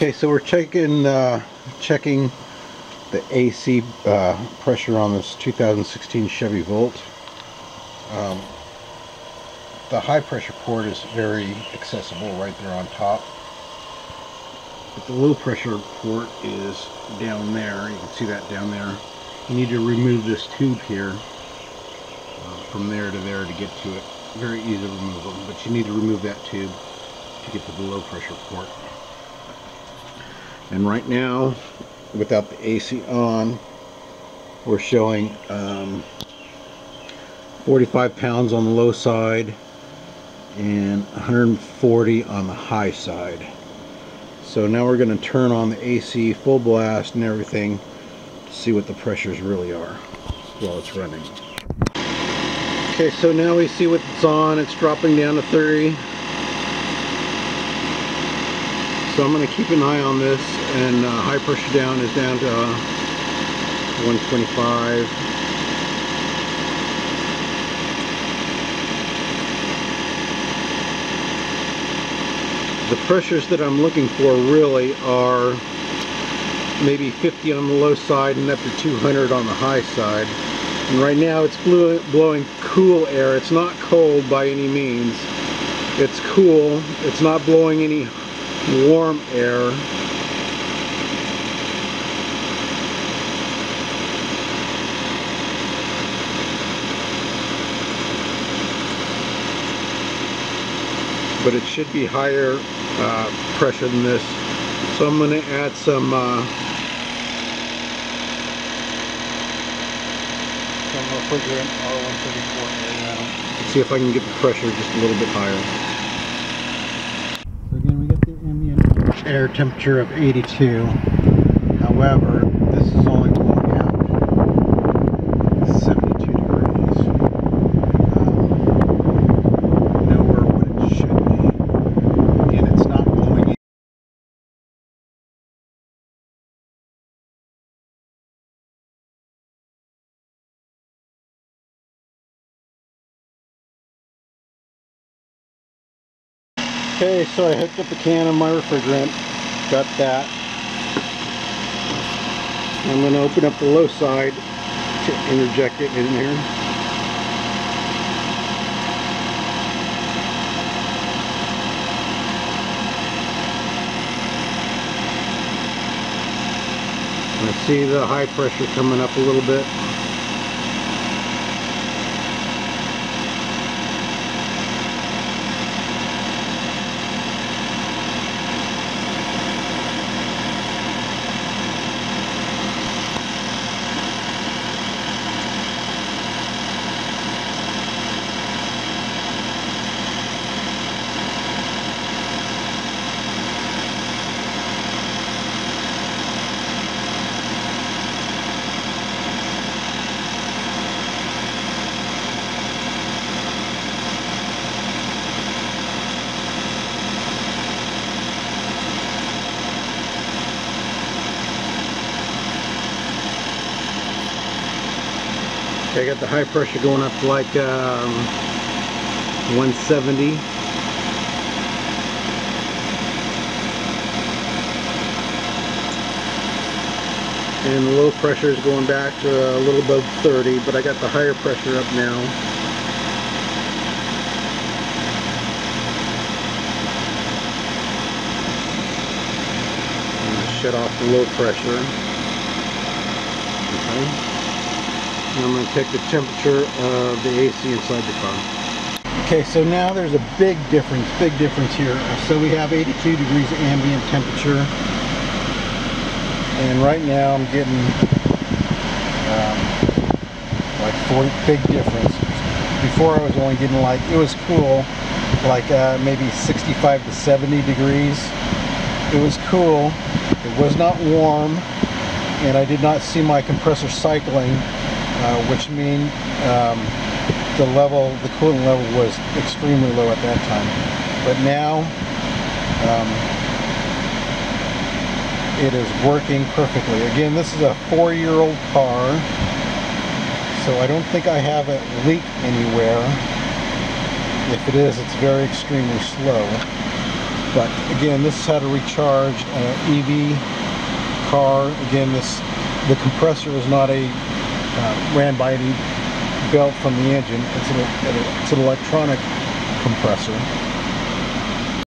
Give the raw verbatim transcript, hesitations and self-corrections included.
Okay, so we're checking uh, checking the A C uh, pressure on this two thousand sixteen Chevy Volt. Um, the high pressure port is very accessible right there on top, but the low pressure port is down there. You can see that down there. You need to remove this tube here uh, from there to there to get to it. Very easy to remove them, but you need to remove that tube to get to the low pressure port. And right now, without the A C on, we're showing um, forty-five pounds on the low side and one hundred forty on the high side. So now we're going to turn on the A C full blast and everything to see what the pressures really are while it's running. Okay, so now we see what's on. It's dropping down to thirty. So I'm going to keep an eye on this, and uh, high pressure down is down to uh, one twenty-five. The pressures that I'm looking for really are maybe fifty on the low side and up to two hundred on the high side. And right now it's blowing cool air. It's not cold by any means. It's cool. It's not blowing any warm air. But it should be higher uh, pressure than this. So I'm going to add some uh, some refrigerant R one thirty-four. Let's see if I can get the pressure just a little bit higher. Air temperature of eighty-two. However, this is only blowing out seventy-two degrees. Um, nowhere what it should be. Again, it's not blowing in. Okay, so I hooked up the can of my refrigerant. Got that. I'm going to open up the low side to interject it in here. I see the high pressure coming up a little bit. I got the high pressure going up to like um, one seventy. And the low pressure is going back to a little above thirty, but I got the higher pressure up now. I'm going to shut off the low pressure. Okay. I'm going to take the temperature of the A C inside the car. Okay, so now there's a big difference, big difference here. So we have eighty-two degrees ambient temperature. And right now I'm getting um, like forty, big difference. Before I was only getting like, it was cool, like uh, maybe sixty-five to seventy degrees. It was cool, it was not warm, and I did not see my compressor cycling. Uh, which mean um, the level, the coolant level was extremely low at that time. But now um, it is working perfectly. Again, this is a four-year-old car, so I don't think I have it leak anywhere. If it is, it's very extremely slow. But again, this is how to recharge an E V car. Again, this the compressor is not a uh, ran by any belt from the engine. It's an, it's an electronic compressor.